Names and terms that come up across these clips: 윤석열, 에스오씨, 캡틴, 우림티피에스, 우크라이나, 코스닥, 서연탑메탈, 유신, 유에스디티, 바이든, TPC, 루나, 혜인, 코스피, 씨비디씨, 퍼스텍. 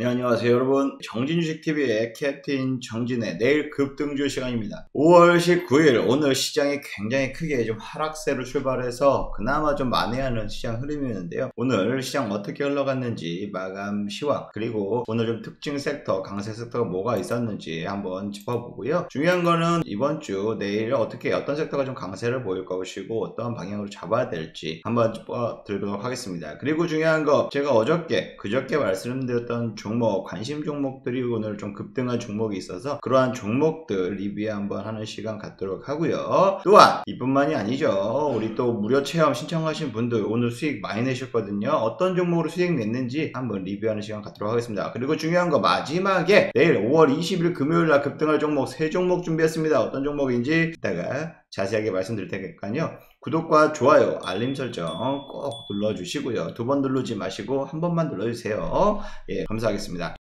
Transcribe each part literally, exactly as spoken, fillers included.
네, 안녕하세요 여러분, 정진주식티비의 캡틴 정진의 내일 급등주 시간입니다. 오월 십구일 오늘 시장이 굉장히 크게 좀 하락세로 출발해서 그나마 좀 만회하는 시장 흐름이었는데요. 오늘 시장 어떻게 흘러갔는지, 마감 시황, 그리고 오늘 좀 특징 섹터, 강세 섹터가 뭐가 있었는지 한번 짚어보고요. 중요한 거는 이번 주 내일 어떻게 어떤 섹터가 좀 강세를 보일 것이고 어떤 방향으로 잡아야 될지 한번 짚어드리도록 하겠습니다. 그리고 중요한 거, 제가 어저께 그저께 말씀드렸던 종목, 관심 종목들이 오늘 좀 급등한 종목이 있어서 그러한 종목들 리뷰 한번 하는 시간 갖도록 하고요. 또한 이뿐만이 아니죠. 우리 또 무료 체험 신청하신 분들 오늘 수익 많이 내셨거든요. 어떤 종목으로 수익 냈는지 한번 리뷰하는 시간 갖도록 하겠습니다. 그리고 중요한 거, 마지막에 내일 오월 이십일 금요일날 급등할 종목 세 종목 준비했습니다. 어떤 종목인지 이따가 자세하게 말씀드릴 테니까요. 구독과 좋아요, 알림 설정 꼭 눌러주시고요. 두 번 누르지 마시고 한 번만 눌러주세요. 예, 감사하겠습니다.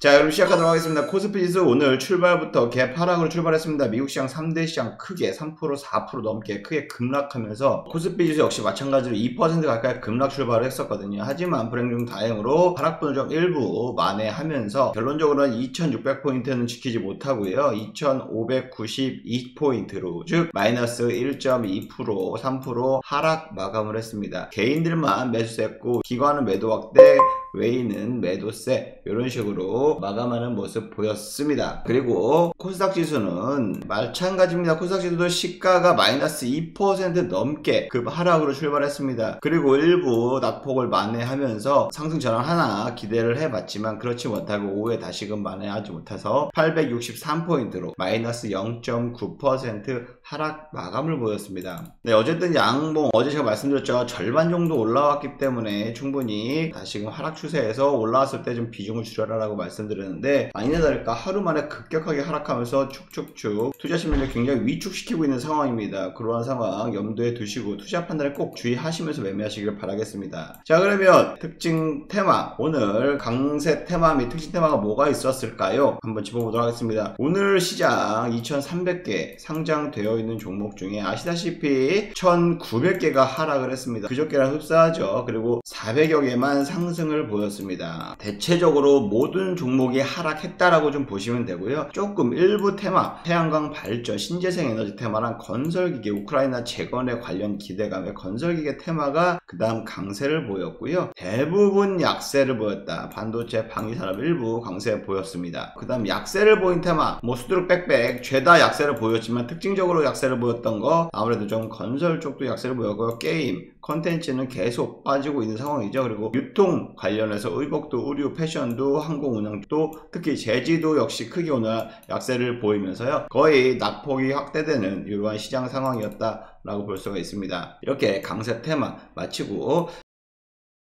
자, 여러분 시작하도록 하겠습니다. 코스피 지수 오늘 출발부터 갭 하락으로 출발했습니다. 미국 시장 삼 대 시장 크게 삼 퍼센트 사 퍼센트 넘게 크게 급락하면서 코스피 지수 역시 마찬가지로 이 퍼센트 가까이 급락 출발을 했었거든요. 하지만 불행 중 다행으로 하락분을 좀 일부 만회하면서 결론적으로는 이천육백 포인트는 지키지 못하고요. 이천오백구십이 포인트로 즉 마이너스 일 점 이 퍼센트 삼 퍼센트 하락 마감을 했습니다. 개인들만 매수했고 기관은 매도 확대, 외인은 매도세, 이런 식으로 마감하는 모습 보였습니다. 그리고 코스닥 지수는 마찬가지입니다. 코스닥 지수도 시가가 마이너스 이 퍼센트 넘게 급 하락으로 출발했습니다. 그리고 일부 낙폭을 만회하면서 상승 전환 하나 기대를 해봤지만 그렇지 못하고 오후에 다시금 만회하지 못해서 팔백육십삼 포인트로 마이너스 영 점 구 퍼센트 하락 마감을 보였습니다. 네, 어쨌든 양봉, 어제 제가 말씀드렸죠. 절반 정도 올라왔기 때문에 충분히 다시금 하락 추세에서 올라왔을 때 좀 비중을 줄여라라고 말씀드렸는데, 아니나 다를까 하루 만에 급격하게 하락하면서 축축축 투자 심리를 굉장히 위축시키고 있는 상황입니다. 그러한 상황 염두에 두시고 투자 판단에 꼭 주의하시면서 매매하시길 바라겠습니다. 자, 그러면 특징 테마, 오늘 강세 테마 및 특징 테마가 뭐가 있었을까요? 한번 짚어보도록 하겠습니다. 오늘 시장 이천삼백 개 상장되어 있는 종목 중에 아시다시피 천구백 개가 하락을 했습니다. 그저께랑 흡사하죠. 그리고 사백여 개만 상승을 보였습니다. 대체적으로 모든 종목이 하락했다라고 좀 보시면 되고요. 조금 일부 테마, 태양광 발전, 신재생 에너지 테마랑 건설기계, 우크라이나 재건에 관련 기대감에 건설기계 테마가 그 다음 강세를 보였고요. 대부분 약세를 보였다. 반도체, 방위산업 일부 강세 보였습니다. 그 다음 약세를 보인 테마, 뭐 수두룩 빽빽 죄다 약세를 보였지만 특징적으로 약세를 보였던 거 아무래도 좀 건설 쪽도 약세를 보였고요. 게임, 컨텐츠는 계속 빠지고 있는 상황이죠. 그리고 유통 관련해서 의복도, 의류, 패션도, 항공운항도, 특히 제지도 역시 크게 오늘 약세를 보이면서요. 거의 낙폭이 확대되는 이러한 시장 상황이었다라고 볼 수가 있습니다. 이렇게 강세 테마 마치고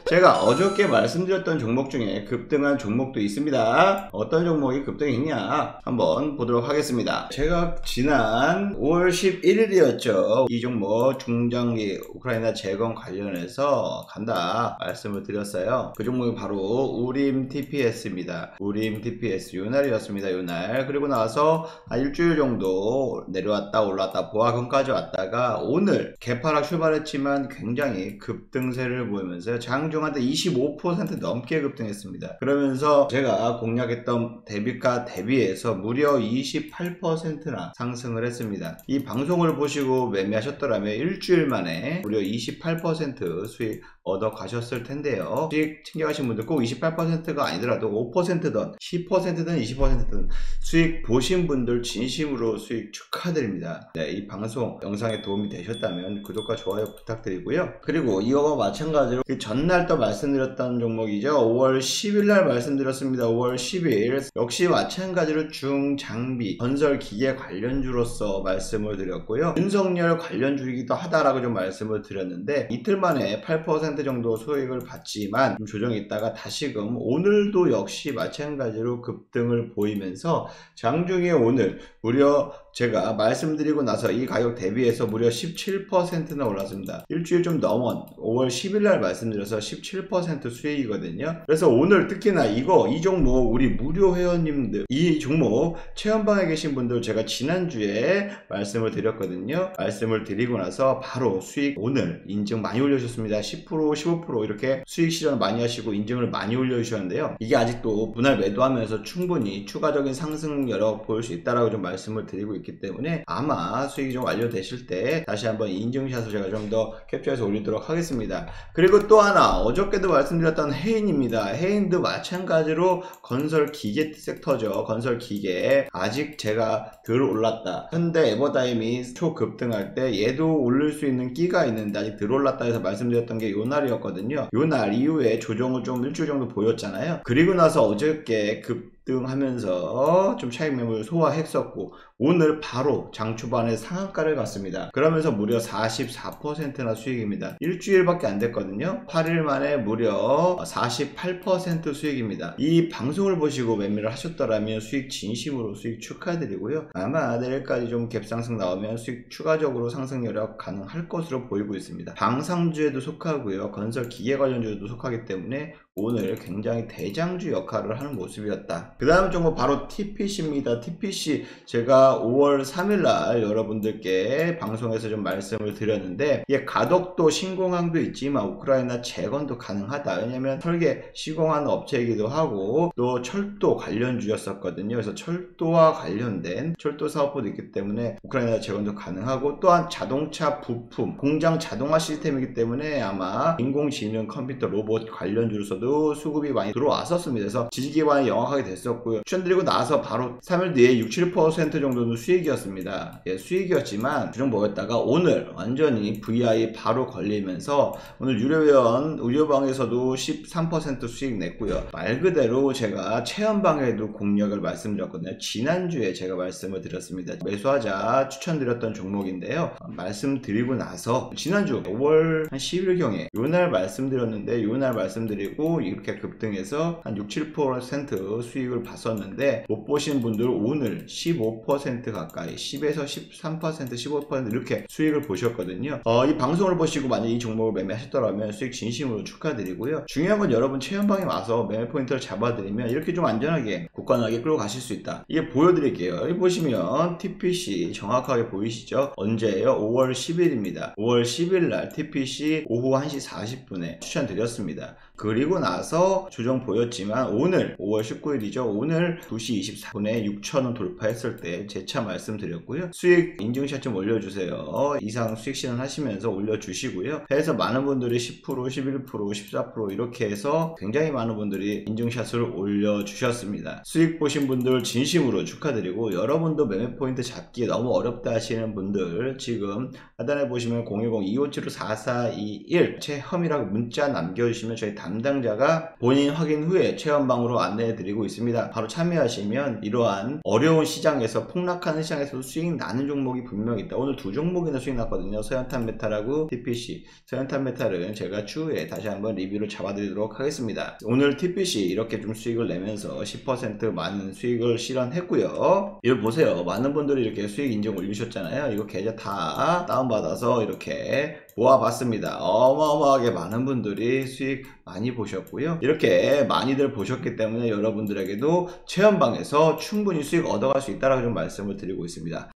제가 어저께 말씀드렸던 종목 중에 급등한 종목도 있습니다. 어떤 종목이 급등했냐 한번 보도록 하겠습니다. 제가 지난 오월 십일일이었죠 이 종목 중장기 우크라이나 재건 관련해서 간다 말씀을 드렸어요. 그 종목이 바로 우림티피에스입니다. 우림티피에스 요날이었습니다. 요날. 그리고 나서 한 일주일 정도 내려왔다 올라왔다 보합권까지 왔다가 오늘 개파락 출발했지만 굉장히 급등세를 보이면서 장 한때 이십오 퍼센트 넘게 급등했습니다. 그러면서 제가 공략했던 대비가 대비해서 무려 이십팔 퍼센트나 상승을 했습니다. 이 방송을 보시고 매매하셨더라면 일주일 만에 무려 이십팔 퍼센트 수익 얻어 가셨을 텐데요. 수익 챙겨가신 분들 꼭 이십팔 퍼센트가 아니더라도 오 퍼센트든 십 퍼센트든 이십 퍼센트든 수익 보신 분들 진심으로 수익 축하드립니다. 네, 이 방송 영상에 도움이 되셨다면 구독과 좋아요 부탁드리고요. 그리고 이거와 마찬가지로 그 전날 또 말씀드렸던 종목이죠. 오월 십일날 말씀드렸습니다. 오월 십일 역시 마찬가지로 중장비 건설기계 관련주로서 말씀을 드렸고요. 윤석열 관련주이기도 하다라고 좀 말씀을 드렸는데 이틀 만에 팔 퍼센트 정도 수익을 봤지만 조정했다가 다시금 오늘도 역시 마찬가지로 급등을 보이면서 장중에 오늘 무려 제가 말씀드리고 나서 이 가격 대비해서 무려 십칠 퍼센트나 올랐습니다. 일주일 좀 넘은 오월 십일날 말씀드려서 십칠 퍼센트 수익이거든요. 그래서 오늘 특히나 이거 이 종목 우리 무료 회원님들, 이 종목 체험방에 계신 분들 제가 지난주에 말씀을 드렸거든요. 말씀을 드리고 나서 바로 수익 오늘 인증 많이 올려주셨습니다. 십 퍼센트 십오 퍼센트 이렇게 수익 실현 많이 하시고 인증을 많이 올려주셨는데요, 이게 아직도 분할 매도하면서 충분히 추가적인 상승 여력 보일 수 있다라고 좀 말씀을 드리고 있기 때문에 아마 수익이 좀 완료되실 때 다시 한번 인증샷을 제가 좀 더 캡처해서 올리도록 하겠습니다. 그리고 또 하나 어저께도 말씀드렸던 혜인입니다. 혜인도 마찬가지로 건설 기계 섹터죠. 건설 기계 아직 제가 덜 올랐다, 현대 에버다임이 초급등할 때 얘도 올릴 수 있는 끼가 있는데 아직 덜 올랐다 해서 말씀드렸던 게 요날이었거든요. 요날 이후에 조정을 좀 일주일 정도 보였잖아요. 그리고 나서 어저께 급 등하면서 좀 차익 매물 소화했었고 오늘 바로 장 초반에 상한가를 갔습니다. 그러면서 무려 사십사 퍼센트나 수익입니다. 일주일밖에 안 됐거든요. 팔 일 만에 무려 사십팔 퍼센트 수익입니다. 이 방송을 보시고 매매를 하셨더라면 수익 진심으로 수익 축하드리고요, 아마 내일까지 좀 갭상승 나오면 수익 추가적으로 상승 여력 가능할 것으로 보이고 있습니다. 방상주에도 속하고요, 건설 기계 관련주에도 속하기 때문에 오늘 굉장히 대장주 역할을 하는 모습이었다. 그 다음 종목 바로 티피씨입니다. 티피씨 제가 오월 삼일날 여러분들께 방송에서 좀 말씀을 드렸는데, 이게 가덕도 신공항도 있지만 우크라이나 재건도 가능하다. 왜냐면 설계 시공하는 업체이기도 하고 또 철도 관련주였었거든요. 그래서 철도와 관련된 철도 사업부도 있기 때문에 우크라이나 재건도 가능하고, 또한 자동차 부품 공장 자동화 시스템이기 때문에 아마 인공지능 컴퓨터 로봇 관련주로서도 수급이 많이 들어왔었습니다. 그래서 지지기반이 영악하게 됐었고요. 추천드리고 나서 바로 삼 일 뒤에 육, 칠 퍼센트 정도는 수익이었습니다. 예, 수익이었지만 주정 보였다가 오늘 완전히 브이아이 바로 걸리면서 오늘 유료회원 의료방에서도 십삼 퍼센트 수익 냈고요. 말 그대로 제가 체험방에도 공략을 말씀드렸거든요. 지난주에 제가 말씀을 드렸습니다. 매수하자 추천드렸던 종목인데요, 말씀드리고 나서 지난주 오월 한 십일경에 요날 말씀드렸는데 요날 말씀드리고 이렇게 급등해서 한 육, 칠 퍼센트 수익을 봤었는데, 못 보신 분들 오늘 십오 퍼센트 가까이 십에서 십삼 퍼센트 십오 퍼센트 이렇게 수익을 보셨거든요. 어, 이 방송을 보시고 만약 이 종목을 매매하셨더라면 수익 진심으로 축하드리고요. 중요한 건 여러분 체험방에 와서 매매 포인트를 잡아드리면 이렇게 좀 안전하게 굳건하게 끌고 가실 수 있다. 이게 보여드릴게요. 여기 보시면 티피씨 정확하게 보이시죠? 언제예요? 오월 십일입니다 오월 십일날 티피씨 오후 한 시 사십 분에 추천드렸습니다. 그리고 나서 조정 보였지만 오늘 오월 십구일이죠 오늘 두 시 이십사 분에 육천 원 돌파했을 때 재차 말씀드렸고요. 수익 인증샷 좀 올려주세요. 이상 수익 실현하시면서 올려주시고요. 해서 많은 분들이 십 퍼센트 십일 퍼센트 십사 퍼센트 이렇게 해서 굉장히 많은 분들이 인증샷을 올려주셨습니다. 수익 보신 분들 진심으로 축하드리고, 여러분도 매매 포인트 잡기 너무 어렵다 하시는 분들 지금 하단에 보시면 공일공 이오칠 오 사사이일 체험이라고 문자 남겨주시면 저희 담당자가 본인 확인 후에 체험방으로 안내해드리고 있습니다. 바로 참여하시면 이러한 어려운 시장에서 폭락하는 시장에서도 수익 나는 종목이 분명히 있다. 오늘 두 종목이나 수익 났거든요. 서연탑메탈하고 티피씨. 서연탑메탈은 제가 추후에 다시 한번 리뷰를 잡아드리도록 하겠습니다. 오늘 티피씨 이렇게 좀 수익을 내면서 십 퍼센트 많은 수익을 실현했고요. 이걸 보세요. 많은 분들이 이렇게 수익 인증 올리셨잖아요. 이거 계좌 다 다운받아서 이렇게 모아봤습니다. 어마어마하게 많은 분들이 수익 많이 보셨고요. 이렇게 많이들 보셨기 때문에 여러분들에게도 체험방에서 충분히 수익 얻어갈 수 있다라고 좀 말씀을 드리고 있습니다.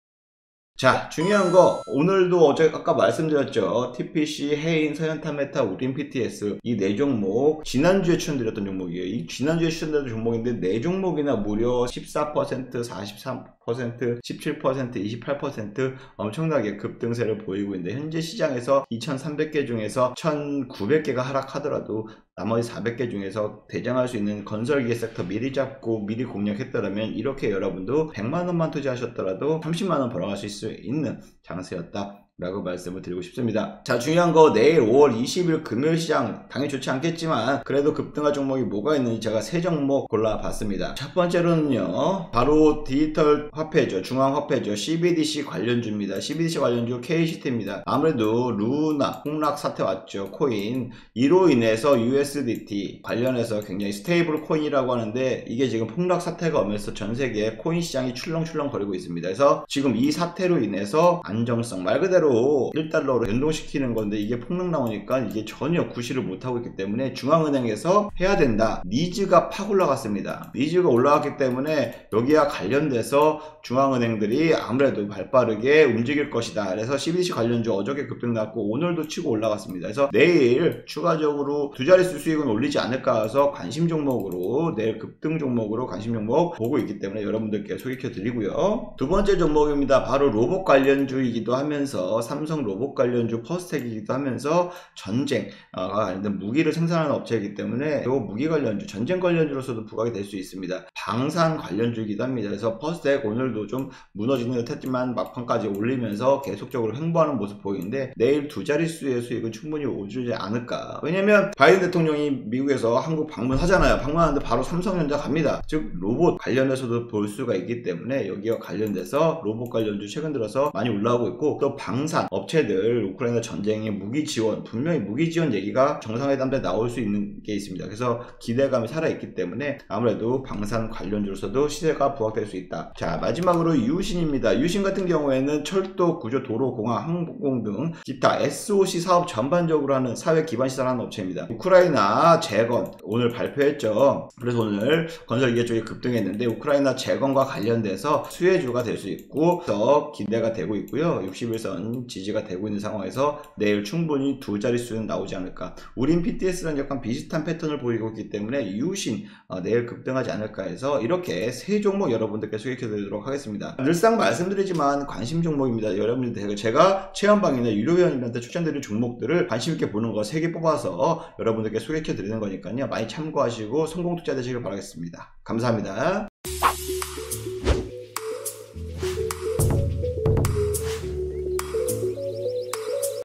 자, 중요한 거 오늘도 어제 아까 말씀드렸죠. 티피씨, 혜인, 서연탑메탈, 우림티피에스 이 네 종목 지난주에 추천드렸던 종목이에요. 이 지난주에 추천드렸던 종목인데 네 종목이나 무려 십사 퍼센트 사십삼 퍼센트 십칠 퍼센트 이십팔 퍼센트 엄청나게 급등세를 보이고 있는데, 현재 시장에서 이천삼백 개 중에서 천구백 개가 하락하더라도 나머지 사백 개 중에서 대장할 수 있는 건설기계 섹터 미리 잡고 미리 공략했더라면 이렇게 여러분도 백만 원만 투자하셨더라도 삼십만 원 벌어가실 수 있는 장세였다 라고 말씀을 드리고 싶습니다. 자, 중요한 거 내일 오월 이십일 금요일 시장 당연히 좋지 않겠지만 그래도 급등할 종목이 뭐가 있는지 제가 세 종목 골라봤습니다. 첫 번째로는요, 바로 디지털 화폐죠. 중앙화폐죠. 씨비디씨 관련주입니다. 씨비디씨 관련주 케이씨티입니다. 아무래도 루나 폭락 사태 왔죠. 코인 이로 인해서 유에스디티 관련해서 굉장히 스테이블 코인이라고 하는데, 이게 지금 폭락 사태가 오면서 전세계 코인 시장이 출렁출렁 거리고 있습니다. 그래서 지금 이 사태로 인해서 안정성, 말 그대로 달러로 일 달러로 연동시키는 건데 이게 폭락 나오니까 이게 전혀 구실을 못하고 있기 때문에 중앙은행에서 해야 된다. 니즈가 팍 올라갔습니다. 니즈가 올라갔기 때문에 여기와 관련돼서 중앙은행들이 아무래도 발빠르게 움직일 것이다. 그래서 씨비디씨 관련주 어저께 급등났고 오늘도 치고 올라갔습니다. 그래서 내일 추가적으로 두 자릿수 수익은 올리지 않을까 해서 관심 종목으로 내일 급등 종목으로 관심 종목 보고 있기 때문에 여러분들께 소개켜 드리고요. 두 번째 종목입니다. 바로 로봇 관련주이기도 하면서 삼성 로봇 관련주 퍼스텍이기도 하면서 전쟁과 관련된 무기를 생산하는 업체이기 때문에 이 무기 관련주 전쟁 관련주로서도 부각이 될 수 있습니다. 방산 관련주이기도 합니다. 그래서 퍼스텍 오늘도 좀 무너지는 듯 했지만 막판까지 올리면서 계속적으로 횡보하는 모습 보이는데 내일 두 자릿수의 수익은 충분히 오르지 않을까. 왜냐면 바이든 대통령이 미국에서 한국 방문하잖아요. 방문하는데 바로 삼성전자 갑니다. 즉 로봇 관련해서도 볼 수가 있기 때문에 여기와 관련돼서 로봇 관련주 최근 들어서 많이 올라오고 있고 또 방산 업체들 우크라이나 전쟁의 무기 지원 분명히 무기 지원 얘기가 정상회담 때 나올 수 있는 게 있습니다. 그래서 기대감이 살아있기 때문에 아무래도 방산 관련주로서도 시세가 부각될 수 있다. 자 마지막으로 유신입니다. 유신 같은 경우에는 철도, 구조, 도로, 공항, 항공 등 기타 에스오씨 사업 전반적으로 하는 사회 기반 시설하는 업체입니다. 우크라이나 재건 오늘 발표했죠. 그래서 오늘 건설기계 쪽이 급등했는데 우크라이나 재건과 관련돼서 수혜주가 될 수 있고 더 기대가 되고 있고요. 육십일선 지지가 되고 있는 상황에서 내일 충분히 두 자릿수는 나오지 않을까. 우림티피에스랑 약간 비슷한 패턴을 보이고 있기 때문에 유신 어, 내일 급등하지 않을까 해서 이렇게 세 종목 여러분들께 소개해드리도록 하겠습니다. 늘상 말씀드리지만 관심 종목입니다. 여러분들 제가 체험방이나 유료 회원님한테 추천드린 종목들을 관심있게 보는 거 세 개 뽑아서 여러분들께 소개해드리는 거니까요. 많이 참고하시고 성공 투자 되시길 바라겠습니다. 감사합니다.